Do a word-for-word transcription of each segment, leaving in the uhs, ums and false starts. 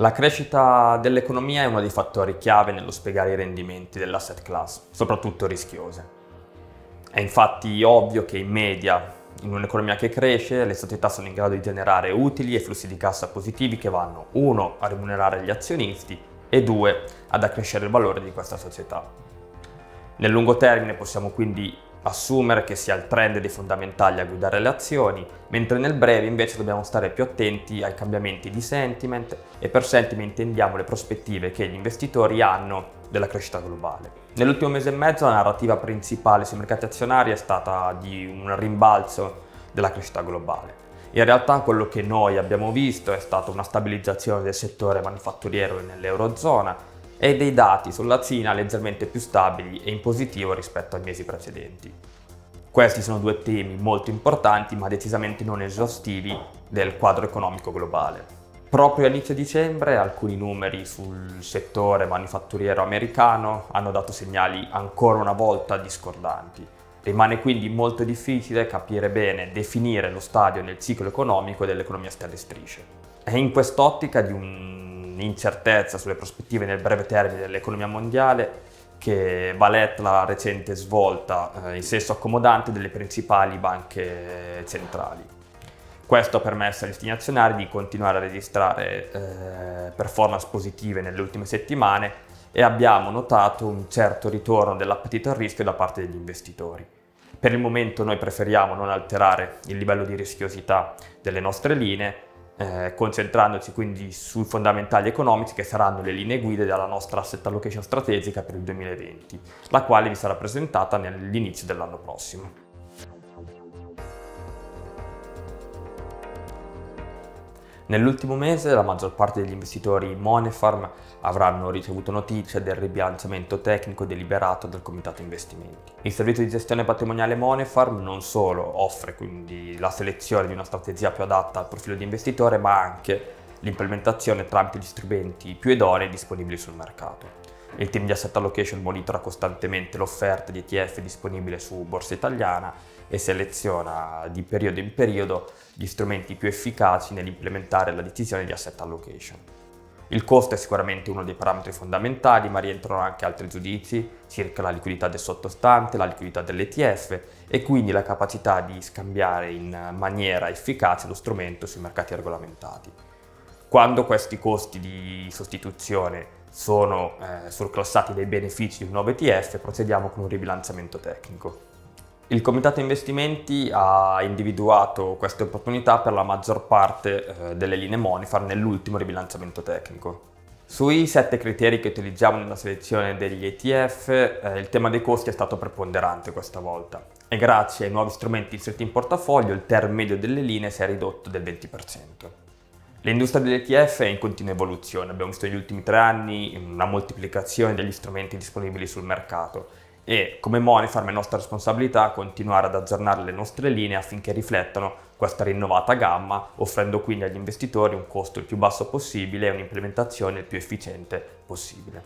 La crescita dell'economia è uno dei fattori chiave nello spiegare i rendimenti dell'asset class, soprattutto rischiose. È infatti ovvio che in media, in un'economia che cresce, le società sono in grado di generare utili e flussi di cassa positivi che vanno uno a remunerare gli azionisti e due ad accrescere il valore di questa società. Nel lungo termine possiamo quindi assumere che sia il trend dei fondamentali a guidare le azioni, mentre nel breve invece dobbiamo stare più attenti ai cambiamenti di sentiment, e per sentiment intendiamo le prospettive che gli investitori hanno della crescita globale. Nell'ultimo mese e mezzo la narrativa principale sui mercati azionari è stata di un rimbalzo della crescita globale. In realtà quello che noi abbiamo visto è stata una stabilizzazione del settore manifatturiero nell'eurozona e dei dati sulla Cina leggermente più stabili e in positivo rispetto ai mesi precedenti. Questi sono due temi molto importanti ma decisamente non esaustivi del quadro economico globale. Proprio a inizio dicembre alcuni numeri sul settore manifatturiero americano hanno dato segnali ancora una volta discordanti. Rimane quindi molto difficile capire bene, definire lo stadio nel ciclo economico dell'economia stelle strisce. È in quest'ottica di un incertezza sulle prospettive nel breve termine dell'economia mondiale che va letta la recente svolta eh, in senso accomodante delle principali banche centrali. Questo ha permesso agli istituti azionari di continuare a registrare eh, performance positive nelle ultime settimane e abbiamo notato un certo ritorno dell'appetito al rischio da parte degli investitori. Per il momento noi preferiamo non alterare il livello di rischiosità delle nostre linee, Eh, concentrandoci quindi sui fondamentali economici che saranno le linee guida della nostra asset allocation strategica per il duemilaventi, la quale vi sarà presentata nell'inizio dell'anno prossimo. Nell'ultimo mese la maggior parte degli investitori Moneyfarm avranno ricevuto notizie del ribilanciamento tecnico deliberato dal Comitato Investimenti. Il servizio di gestione patrimoniale Moneyfarm non solo offre quindi la selezione di una strategia più adatta al profilo di investitore, ma anche l'implementazione tramite gli strumenti più idonei disponibili sul mercato. Il team di Asset Allocation monitora costantemente l'offerta di E T F disponibile su Borsa Italiana e seleziona di periodo in periodo gli strumenti più efficaci nell'implementare la decisione di Asset Allocation. Il costo è sicuramente uno dei parametri fondamentali, ma rientrano anche altri giudizi circa la liquidità del sottostante, la liquidità dell'E T F e quindi la capacità di scambiare in maniera efficace lo strumento sui mercati regolamentati. Quando questi costi di sostituzione sono eh, surclassati dai benefici di un nuovo E T F, procediamo con un ribilanciamento tecnico. Il Comitato Investimenti ha individuato queste opportunità per la maggior parte eh, delle linee Moneyfarm nell'ultimo ribilanciamento tecnico. Sui sette criteri che utilizziamo nella selezione degli E T F, eh, il tema dei costi è stato preponderante questa volta e grazie ai nuovi strumenti inseriti in portafoglio il T E R medio delle linee si è ridotto del venti per cento. L'industria dell'E T F è in continua evoluzione, abbiamo visto negli ultimi tre anni una moltiplicazione degli strumenti disponibili sul mercato e come Moneyfarm è nostra responsabilità continuare ad aggiornare le nostre linee affinché riflettano questa rinnovata gamma, offrendo quindi agli investitori un costo il più basso possibile e un'implementazione il più efficiente possibile.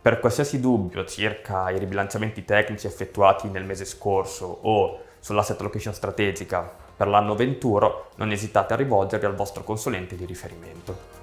Per qualsiasi dubbio circa i ribilanciamenti tecnici effettuati nel mese scorso o sull'asset allocation strategica per l'anno venturo, non esitate a rivolgervi al vostro consulente di riferimento.